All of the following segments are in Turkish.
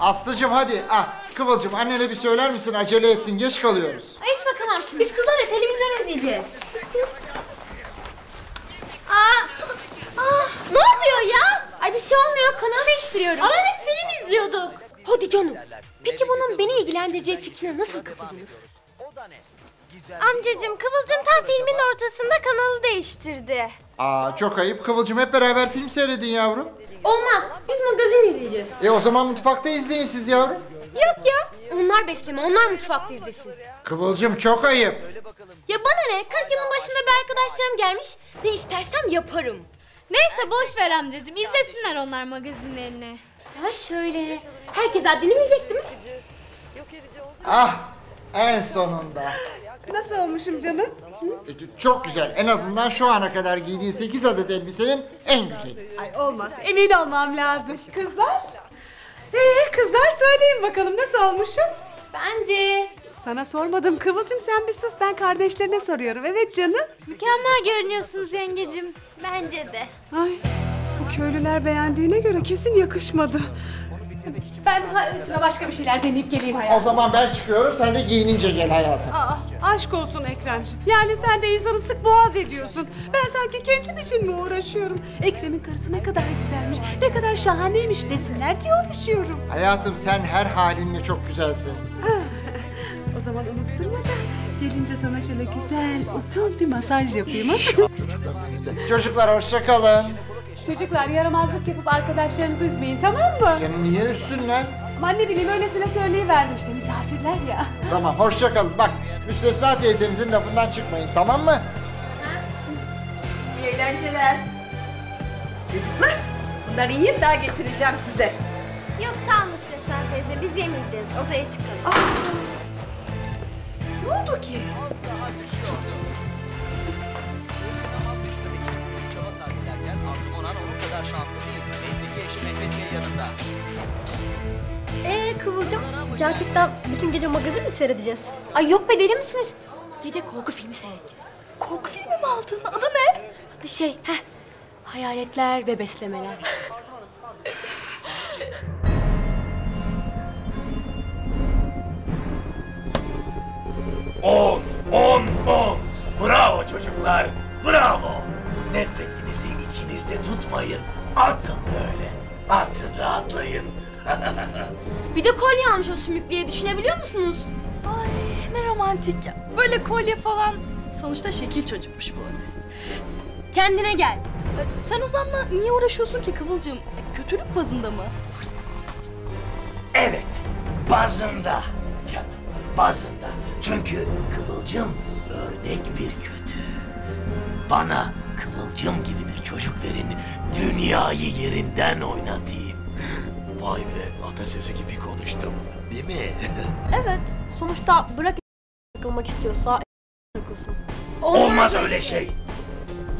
Aslıcığım hadi, Kıvılcım annene bir söyler misin? Acele etsin, geç kalıyoruz. Hiç bakamam şimdi. Biz kızlarla televizyon izleyeceğiz. Ne oluyor ya? Ay bir şey olmuyor, kanal değiştiriyorum. Ama biz film izliyorduk. Hadi canım. Peki bunun beni ilgilendireceği fikrine nasıl kapıldınız? Amcacığım, Kıvılcım tam filmin ortasında kanalı değiştirdi. Çok ayıp. Kıvılcım hep beraber film seyredin yavrum. Olmaz. Biz magazin izleyeceğiz. O zaman mutfakta izleyin siz yavrum. Yok ya. Onlar besleme. Onlar mutfakta izlesin. Kıvılcım çok ayıp. Ya bana ne? 40 yılın başında bir arkadaşlarım gelmiş. Ne istersem yaparım. Neyse boş ver amcacığım. İzlesinler onlar magazinlerini. Ha şöyle. Herkes adını bilecek değil mi? En sonunda. Nasıl olmuşum canım? Çok güzel. En azından şu ana kadar giydiğin 8 adet elbisenin en güzeli. Ay olmaz. Emin olmam lazım. Kızlar? Kızlar söyleyin bakalım nasıl olmuşum? Bence. Sana sormadım Kıvılcım, sen bir sus, ben kardeşlerine soruyorum. Evet canım. Mükemmel görünüyorsunuz yengecim. Bence de. Ay bu köylüler beğendiğine göre kesin yakışmadı. Ben üstüne başka bir şeyler deneyip geleyim hayatım. O zaman ben çıkıyorum, sen de giyinince gel hayatım. Aşk olsun Ekremciğim. Yani sen de insanı sık boğaz ediyorsun. Ben sanki kendim için mi uğraşıyorum? Ekrem'in karısı ne kadar güzelmiş, ne kadar şahaneymiş desinler diye uğraşıyorum. Hayatım sen her halinle çok güzelsin. O zaman unutturma da gelince sana şöyle güzel, uzun bir masaj yapayım ha. Çocuklar benimle. Çocuklar hoşça kalın. Çocuklar yaramazlık yapıp arkadaşlarınızı üzmeyin, tamam mı? Canım niye üzsünler? Aman ne bileyim, öylesine söyleyiverdim işte, misafirler ya. Tamam, hoşça kalın. Bak, Müstesna teyzenizin lafından çıkmayın, tamam mı? İyi eğlenceler. Çocuklar, bunları yiyin, daha getireceğim size. Yok, sağ ol Müstesna teyze, biz yemeyeceğiz, odaya çıkalım. Ne oldu ki? Kıvılcım, gerçekten bütün gece magazin mi seyredeceğiz? Ay yok be, deli misiniz? Gece korku filmi seyredeceğiz. Korku filmi mi aldın? Adı ne? Adı Hayaletler ve Beslemeler. On. Bravo çocuklar, bravo. Nefretinizi içinizde tutmayın. Atın böyle, atın rahatlayın. Bir de kolye almış o sümüklüye, düşünebiliyor musunuz? Ay ne romantik ya. Böyle kolye falan. Sonuçta şekil çocukmuş bu Ozan. Kendine gel. Sen Ozan'la niye uğraşıyorsun ki Kıvılcım? Kötülük bazında mı? Evet, bazında. Canım, bazında. Çünkü Kıvılcım örnek bir kötü. Bana Kıvılcım gibi bir çocuk verin, dünyayı yerinden oynatayım. Vay be, atasözü gibi konuştum, değil mi? Evet, sonuçta bırak takılmak istiyorsa takılsın. Olmaz öyle şey!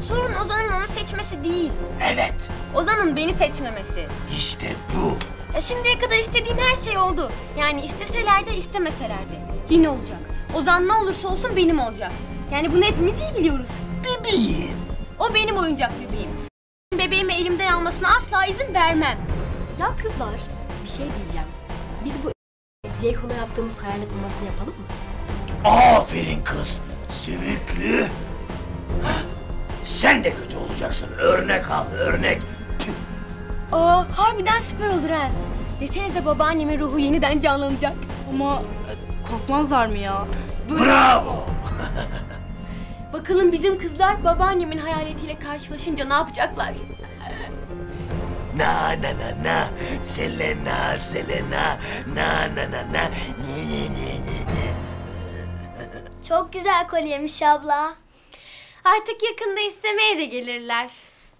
Sorun Ozan'ın onu seçmesi değil. Evet. Ozan'ın beni seçmemesi. İşte bu. Ya şimdiye kadar istediğim her şey oldu. Yani isteseler de istemeseler de. Yine olacak. Ozan ne olursa olsun benim olacak. Yani bunu hepimiz iyi biliyoruz. Bebeğim. O benim oyuncak bebeğim. Bebeğimi elimden almasına asla izin vermem. Ya kızlar, bir şey diyeceğim. Biz bu Ceyhun'a yaptığımız hayalet numarasını yapalım mı? Aferin kız, sümüklü. Sen de kötü olacaksın, örnek al, örnek. Harbiden süper olur ha. Desenize babaannemin ruhu yeniden canlanacak. Ama korkmazlar mı ya? Böyle... Bravo! Bakalım bizim kızlar babaannemin hayaletiyle karşılaşınca ne yapacaklar? Na na na na, Selena, Selena, na na na na, ne. Çok güzel kolyemiş abla. Artık yakında istemeye de gelirler.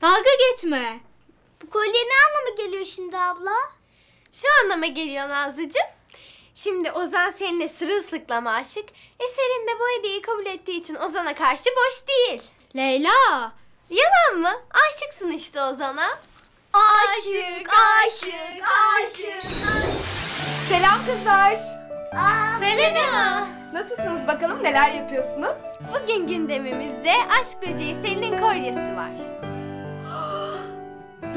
Dalga geçme. Bu kolye ne anlama geliyor şimdi abla? Şu anlama geliyor Nazlıcığım. Şimdi Ozan seninle sırılsıklama aşık. Selin de bu hediyeyi kabul ettiği için Ozan'a karşı boş değil. Leyla! Yalan mı? Aşıksın işte Ozan'a. Aşık. Selam kızlar. Selena. Nasılsınız bakalım, neler yapıyorsunuz? Bugün gündemimizde aşk böceği Selin'in kolyesi var.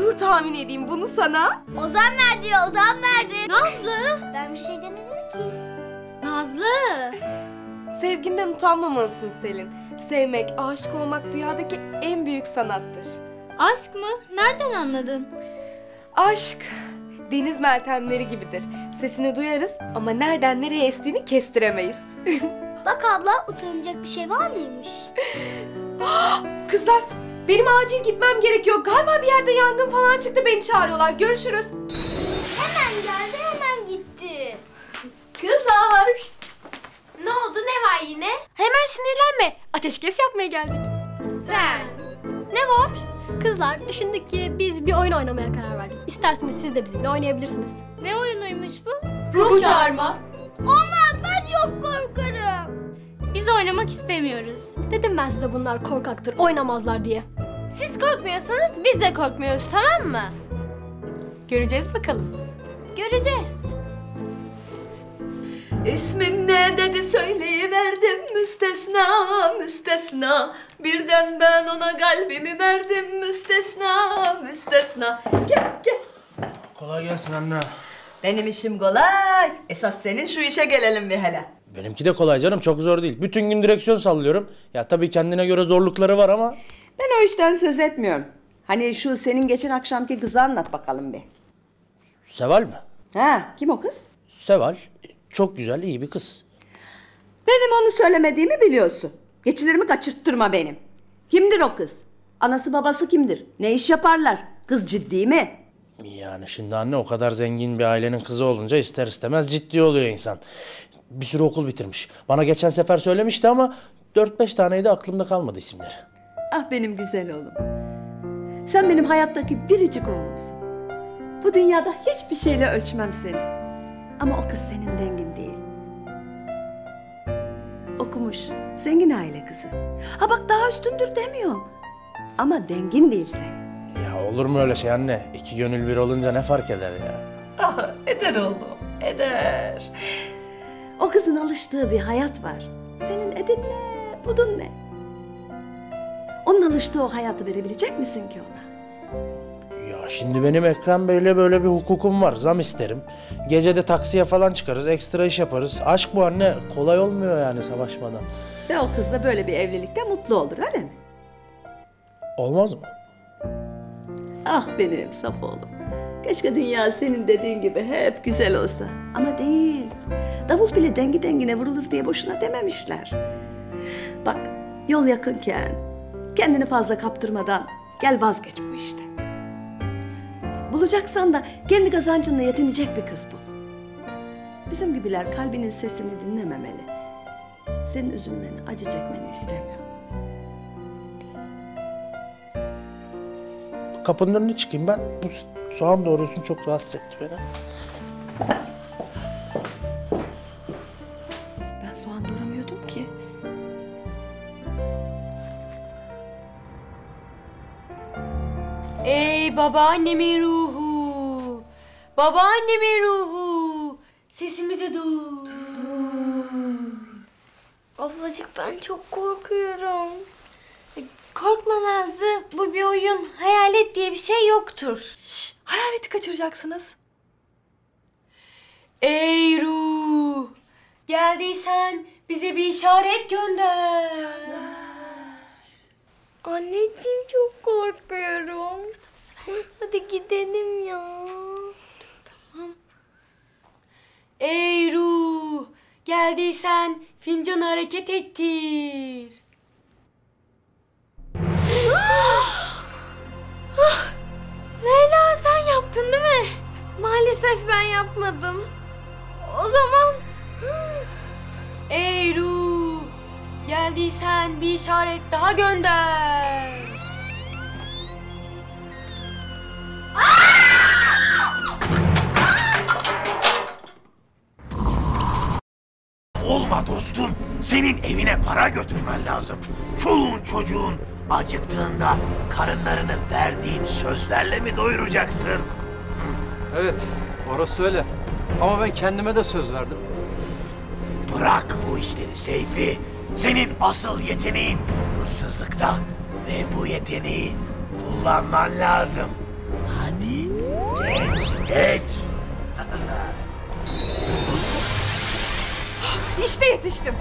Dur tahmin edeyim bunu sana. Ozan verdi ya, Ozan verdi. Nazlı. Ben bir şey demedim ki. Nazlı. Sevginden utanmamalısın Selin. Sevmek, aşık olmak dünyadaki en büyük sanattır. Aşk mı? Nereden anladın? Aşk deniz meltemleri gibidir. Sesini duyarız ama nereden nereye estiğini kestiremeyiz. Bak abla, utanacak bir şey var mıymış? Kızlar, benim acil gitmem gerekiyor. Galiba bir yerde yangın falan çıktı, beni çağırıyorlar. Görüşürüz. Hemen geldi, hemen gitti. Kızlar. Ne oldu, ne var yine? Hemen sinirlenme. Ateşkes yapmaya geldik. Sen. Ne var? Kızlar, düşündük ki biz bir oyun oynamaya karar verdik. İsterseniz siz de bizimle oynayabilirsiniz. Ne oyunuymuş bu? Ruh çağırma. Olmaz, ben çok korkarım. Biz oynamak istemiyoruz. Dedim ben size bunlar korkaktır, oynamazlar diye. Siz korkmuyorsanız biz de korkmuyoruz, tamam mı? Göreceğiz bakalım. Göreceğiz. İsmin ne dedi söyleyiverdim müstesna müstesna. Birden ben ona kalbimi verdim müstesna müstesna. Gel gel. Kolay gelsin anne. Benim işim kolay. Esas senin şu işe gelelim bir hele. Benimki de kolay canım, çok zor değil. Bütün gün direksiyon sallıyorum. Ya tabii kendine göre zorlukları var ama. Ben o işten söz etmiyorum. Hani şu senin geçen akşamki kızı anlat bakalım bir. Seval mi? Ha, kim o kız? Seval. Çok güzel, iyi bir kız. Benim onu söylemediğimi biliyorsun. Geçilerimi kaçırttırma benim. Kimdir o kız? Anası babası kimdir? Ne iş yaparlar? Kız ciddi mi? Yani şimdi anne, o kadar zengin bir ailenin kızı olunca ister istemez ciddi oluyor insan. Bir sürü okul bitirmiş. Bana geçen sefer söylemişti ama 4-5 taneydi, aklımda kalmadı isimleri. Ah benim güzel oğlum. Sen benim hayattaki biricik oğlumsun. Bu dünyada hiçbir şeyle ölçmem seni. Ama o kız senin dengin değil. Okumuş, zengin aile kızı. Ha bak, daha üstündür demiyorum. Ama dengin değil senin. Ya olur mu öyle şey anne? İki gönül bir olunca ne fark eder ya? Ah, eder oğlum, eder. O kızın alıştığı bir hayat var. Senin edin ne, budun ne? Onun alıştığı o hayatı verebilecek misin ki ona? Şimdi benim Ekrem Bey'le böyle bir hukukum var. Zam isterim. Gece de taksiye falan çıkarız. Ekstra iş yaparız. Aşk bu anne. Kolay olmuyor yani savaşmadan. Ve o kız da böyle bir evlilikte mutlu olur, öyle mi? Olmaz mı? Ah benim saf oğlum. Keşke dünya senin dediğin gibi hep güzel olsa. Ama değil. Davul bile dengi dengine vurulur diye boşuna dememişler. Bak, yol yakınken kendini fazla kaptırmadan gel vazgeç bu işte. Bulacaksan da kendi kazancınla yetinecek bir kız bul. Bizim gibiler kalbinin sesini dinlememeli. Senin üzülmeni, acı çekmeni istemiyor. Kapının önüne çıkayım ben. Bu soğan doğruyorsun, çok rahatsız etti beni. Ben soğan doğramıyordum ki. Ey babaannemin ruhu, babaannemin ruhu, sesimizi duy. Ablacık ben çok korkuyorum. Korkma Nazlı, bu bir oyun. Hayalet diye bir şey yoktur. Şşş, hayaleti kaçıracaksınız. Ey ruh, geldiysen bize bir işaret gönder. Anneciğim çok korkuyorum. Hadi gidelim ya. Tamam. Ey ruh, geldiysen fincanı hareket ettir. Leyla sen yaptın değil mi? Maalesef ben yapmadım. O zaman... Ey ruh, geldiysen bir işaret daha gönder. Olma dostum, senin evine para götürmen lazım. Çoluğun çocuğun acıktığında karınlarını verdiğin sözlerle mi doyuracaksın? Evet, orası öyle. Ama ben kendime de söz verdim. Bırak bu işleri Seyfi. Senin asıl yeteneğin hırsızlıkta ve bu yeteneği kullanman lazım. Geç. İşte yetiştim.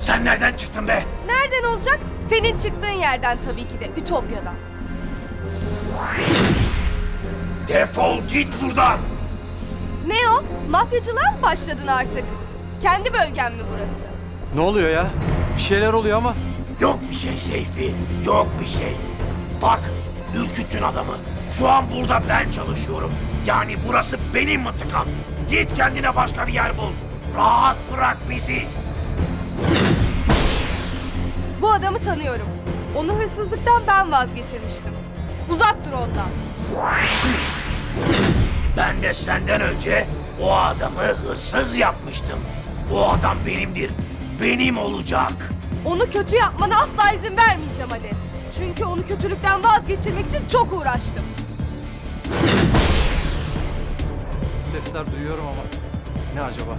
Sen nereden çıktın be? Nereden olacak? Senin çıktığın yerden tabii ki de, Ütopya'dan. Defol git buradan. Ne o? Mafyacılığa mı başladın artık? Kendi bölgen mi burası? Ne oluyor ya? Bir şeyler oluyor ama. Yok bir şey Seyfi, yok bir şey. Bak, ürküttün adamı. Şu an burada ben çalışıyorum. Yani burası benim mıntıkam. Git kendine başka bir yer bul. Rahat bırak bizi. Bu adamı tanıyorum. Onu hırsızlıktan ben vazgeçirmiştim. Uzak dur ondan. Ben de senden önce o adamı hırsız yapmıştım. O adam benimdir. Benim olacak. Onu kötü yapmana asla izin vermeyeceğim Hades. Çünkü onu kötülükten vazgeçirmek için çok uğraştım. Sesler duyuyorum ama ne acaba?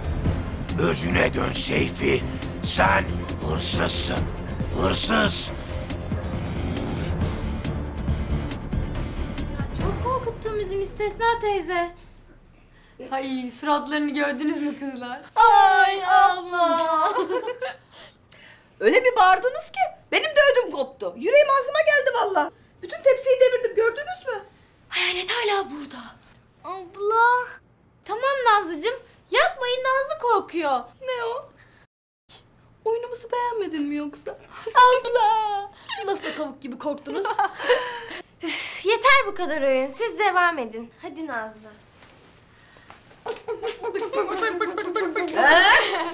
Özüne dön Seyfi. Sen hırsızsın. Hırsız. Çok korkuttun bizim İstesna teyze. Ay suratlarını gördünüz mü kızlar? Ay Allah! Öyle bir bağırdınız ki benim de ödüm koptu. Yüreğim ağzıma geldi vallahi. Bütün tepsiyi devirdim, gördünüz mü? Hayalet hala burada. Abla! Tamam Nazlıcığım, yapmayın, Nazlı korkuyor. Ne o? Oyunumuzu beğenmedin mi yoksa? Abla! Nasıl da tavuk gibi korktunuz? Üf, yeter bu kadar oyun, siz devam edin. Hadi Nazlı.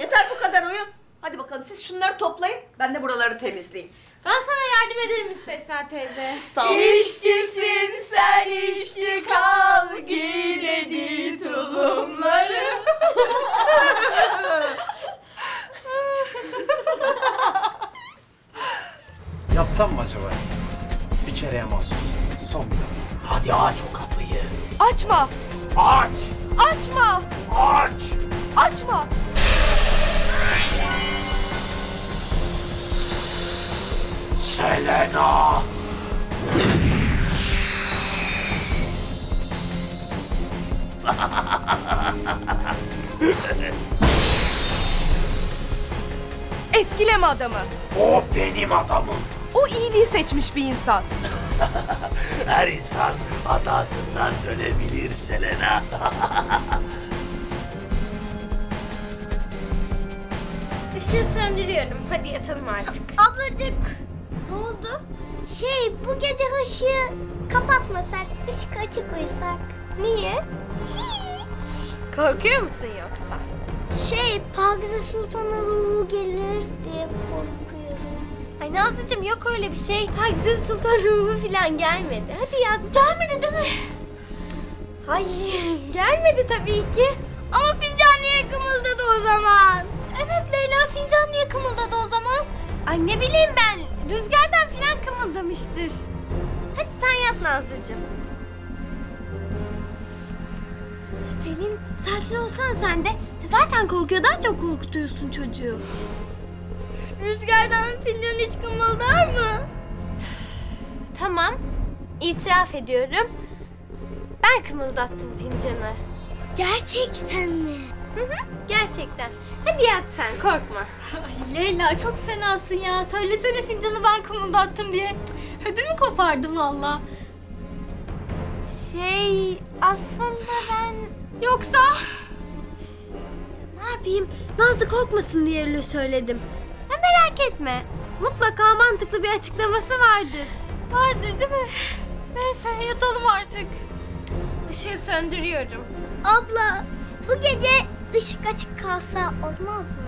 Yeter bu kadar oyun. Hadi bakalım siz şunları toplayın, ben de buraları temizleyeyim. Ben sana yardım ederim İstesna teyze. Sağ ol. İşçisin sen işçi kal, giy dedi tulumları. Yapsam mı acaba? Bir kereye mahsus, son bir daha. Hadi aç o kapıyı. Açma. Aç. Açma. Aç. Açma. Selena. Etkileme adamı. O benim adamım. O iyiliği seçmiş bir insan. Her insan hatasından dönebilir Selena. Işığı söndürüyorum. Hadi yatalım artık. Ablacık. Ne oldu? Bu gece ışığı kapatmasak, ışık açık uysak. Niye? Hiç. Korkuyor musun yoksa? Pakize Sultan'a ruhu gelir diye korkuyorum. Ay Nazlıcığım yok öyle bir şey. Pakize Sultan ruhu falan gelmedi. Hadi yaz. Gelmedi değil mi? Ay gelmedi tabii ki. Ama fincan niye kımıldadı o zaman? Evet Leyla, fincan niye kımıldadı o zaman? Ay ne bileyim ben, rüzgardan falan kımıldamıştır. Hadi sen yat Nazlıcığım. Selin, sakin olsan sen de. Zaten korkuyor, daha çok korkutuyorsun çocuğu. Rüzgardan fincan hiç kımıldar mı? Tamam, itiraf ediyorum. Ben kımıldattım fincanı. Gerçekten mi? Hı, gerçekten. Hadi yat sen, korkma. Ay Leyla çok fenasın ya. Söylesene fincanı ben kımıldattım diye. Ödümü kopardım valla. Aslında ben... Yoksa... Ne yapayım? Nazlı korkmasın diye öyle söyledim. Ha, merak etme. Mutlaka mantıklı bir açıklaması vardır. Vardır değil mi? Neyse yatalım artık. Işığı söndürüyorum. Abla, bu gece... Işık açık kalsa olmaz mı?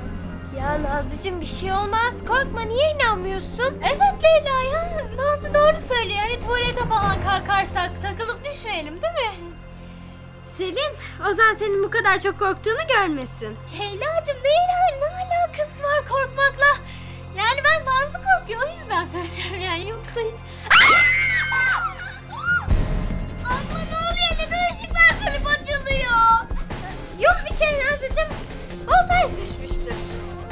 Ya Nazlıcığım bir şey olmaz. Korkma, niye inanmıyorsun? Evet Leyla ya. Nazlı doğru söylüyor. Hani tuvalete falan kalkarsak takılıp düşmeyelim değil mi? Selin, Ozan senin bu kadar çok korktuğunu görmesin. Leyla'cığım ne alakası var korkmakla? Yani ben Nazlı korkuyor o yüzden söylüyorum yani yoksa hiç... Abla ne oluyor? Neden ışıklar sönüp açılıyor? Yok bir şey Nazlıcığım, Ozan düşmüştür.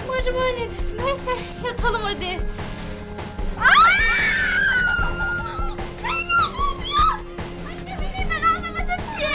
Umarım öyledir. Neyse yatalım hadi. Leyla ne oluyor? Ay ne bileyim ben anlamadım ki.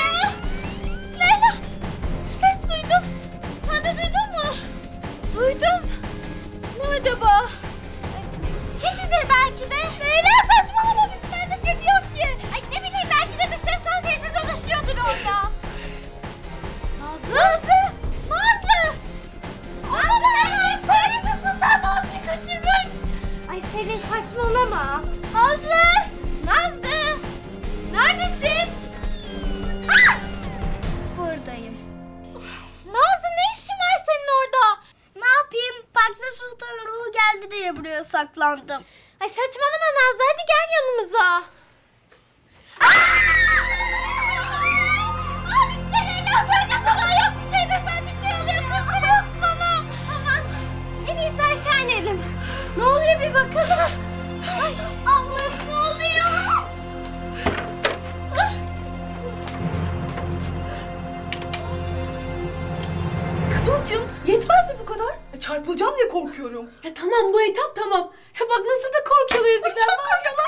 saklandım. Ay saçmalama Nazlı, hadi gel yanımıza. Al işte Leyla, sen ne zaman yok bir şey desen bir şey oluyor, kızdırıyorsun bana. Aman, en iyisi aşağı inelim. Ne oluyor bir bakalım. Ay Allah'ım, ne oluyor? Kıvılcım, yetmez mi bu kadar? Çarpılacağım diye korkuyorum. Ya tamam, bu etap tamam. Ya bak nasıl da korkuyorlar ezikler. Çok korkuyorlar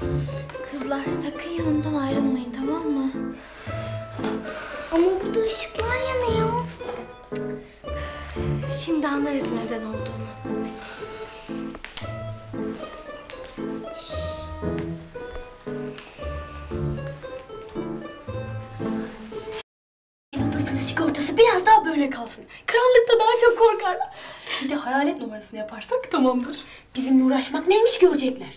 onları. Kızlar sakın yanımdan ayrılmayın, tamam mı? Ama burada ışıklar yanıyor. Şimdi anlarız neden olduğunu. Hadi. Biraz daha böyle kalsın. Karanlıkta daha çok korkarlar. Bir de hayalet numarasını yaparsak tamamdır. Bizimle uğraşmak neymiş görecekler.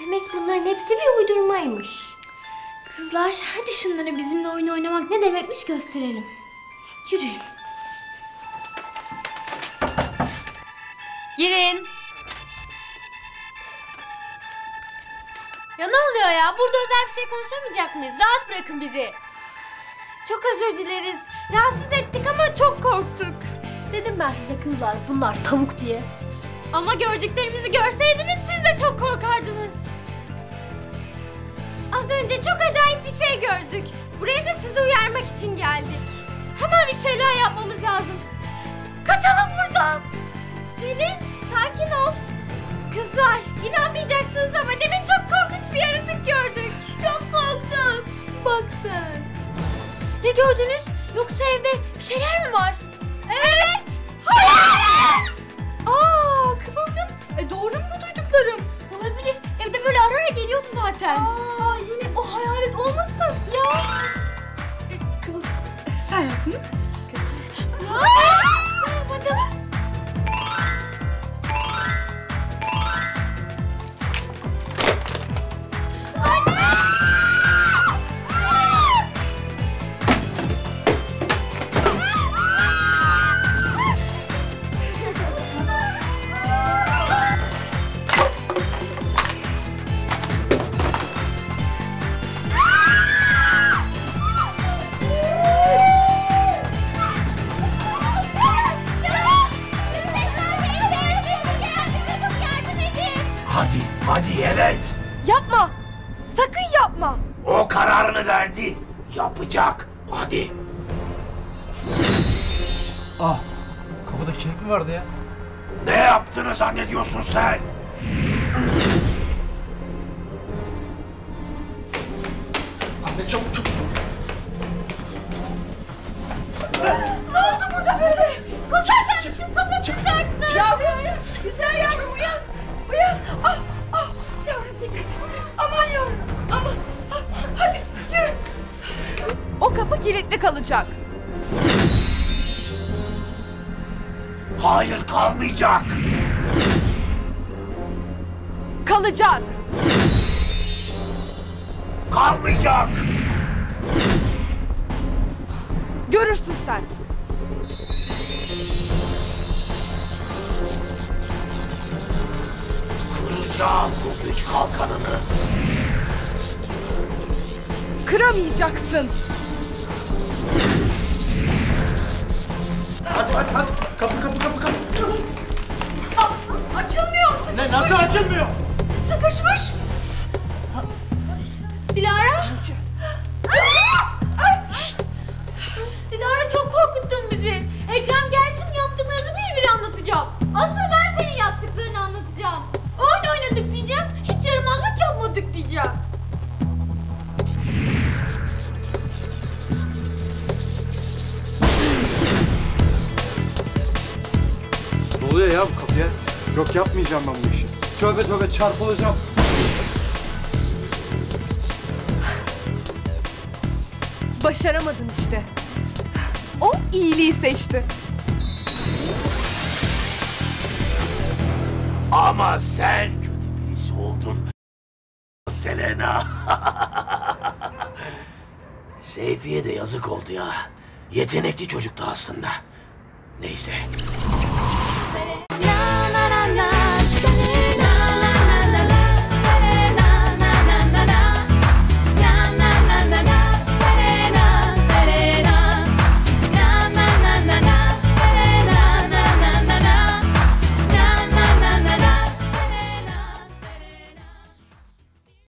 Demek bunların hepsi bir uydurmaymış. Kızlar, hadi şunlara bizimle oyun oynamak ne demekmiş gösterelim. Yürüyün. Girin. Ya ne oluyor ya? Burada özel bir şey konuşamayacak mıyız? Rahat bırakın bizi. Çok özür dileriz. Rahatsız ettik ama çok korktuk. Dedim ben size kızlar, bunlar tavuk diye. Ama gördüklerimizi görseydiniz siz de çok korkardınız. Az önce çok acayip bir şey gördük. Buraya da sizi uyarmak için geldik. Hemen bir şeyler yapmamız lazım. Kaçalım buradan. Selin, sakin ol. Kızlar, inanmayacaksınız ama demin çok korkunç bir yaratık gördük. Çok korktuk. Bak sen. Ne gördünüz? Yoksa evde bir şeyler mi var? Evet. Hayalet. Aa, Kıvılcım, doğru mu duyduklarım? Olabilir. Evde böyle ara ara geliyordu zaten. Aa, yine o hayalet olmasın? Ya. Kıvılcım, sen yaptın. Yapmadım. Yapacak. Hadi. Ah. Kapıda kilit mi vardı ya? Ne yaptığını zannediyorsun sen? Anne çabuk çabuk. Ne oldu burada böyle? Koşar kardeşim, kafasını çarptı. Yavrum. Güzel yavrum, uyan. Uyan. Ah. Ah. Yavrum dikkat et. Aman yavrum. Aman. Ah, hadi yürü. O kapı kilitli kalacak. Hayır, kalmayacak. Kalacak. Kalmayacak. Görürsün sen. Kıracağım bu güç kalkanını. Kıramayacaksın. Hadi hadi hadi. Kapı. Aa, açılmıyor. Sıkışmış. Ne, nasıl açılmıyor? Sıkışmış. Dilara. Şşt. Dilara, çok korkuttun bizi. Ekrem gelsin, yaptıklarınızı bir bir anlatacağım. Asıl ben senin yaptıklarını anlatacağım. Oyun oynadık diyeceğim. Hiç yaramazlık yapmadık diyeceğim. Ne oluyor ya bu kapıya? Yok, yapmayacağım ben bu işi. Tövbe tövbe, çarpılacağım. Başaramadın işte. O iyiliği seçti. Ama sen kötü birisin. Selena. Seyfi'ye de yazık oldu ya. Yetenekli çocuktu aslında. Neyse.